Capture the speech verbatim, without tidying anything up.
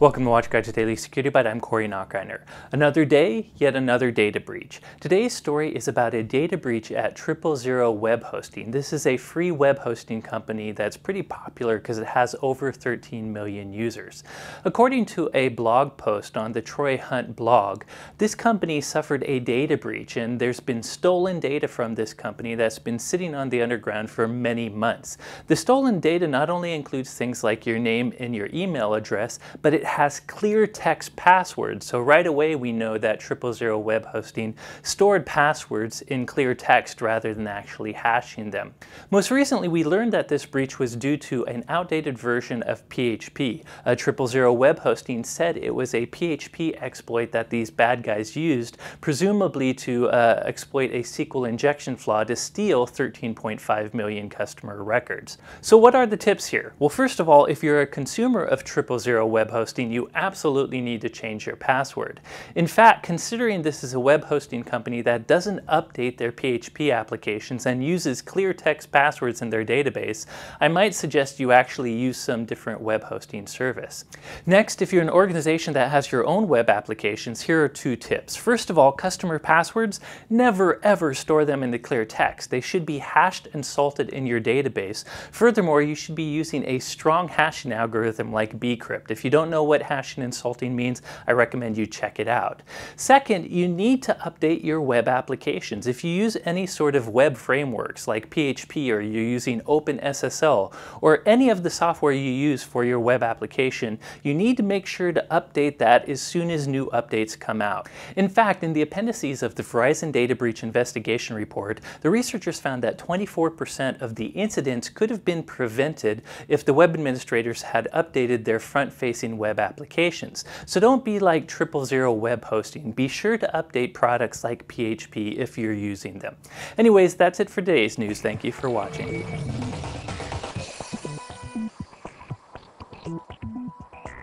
Welcome to Watch Guides Daily Security Byte. I'm Corey Nachreiner. Another day, yet another data breach. Today's story is about a data breach at triple zero web hosting. This is a free web hosting company that's pretty popular because it has over thirteen million users. According to a blog post on the Troy Hunt blog, this company suffered a data breach, and there's been stolen data from this company that's been sitting on the underground for many months. The stolen data not only includes things like your name and your email address, but it has clear text passwords. So right away we know that triple zero web hosting stored passwords in clear text rather than actually hashing them. Most recently we learned that this breach was due to an outdated version of P H P. Uh, triple zero web hosting said it was a P H P exploit that these bad guys used, presumably to uh, exploit a S Q L injection flaw to steal thirteen point five million customer records. So what are the tips here? Well, first of all, if you're a consumer of triple zero web hosting, you absolutely need to change your password. In fact, considering this is a web hosting company that doesn't update their P H P applications and uses clear text passwords in their database, I might suggest you actually use some different web hosting service. Next, if you're an organization that has your own web applications, here are two tips. First of all, customer passwords, never ever store them in the clear text. They should be hashed and salted in your database. Furthermore, you should be using a strong hashing algorithm like Bcrypt. If you don't know what hashing and salting means, I recommend you check it out. Second, you need to update your web applications. If you use any sort of web frameworks like P H P, or you're using Open S S L, or any of the software you use for your web application, you need to make sure to update that as soon as new updates come out. In fact, in the appendices of the Verizon Data Breach Investigation Report, the researchers found that twenty-four percent of the incidents could have been prevented if the web administrators had updated their front-facing web applications. So don't be like triple zero web hosting. Be sure to update products like P H P if you're using them. Anyways, that's it for today's news. Thank you for watching.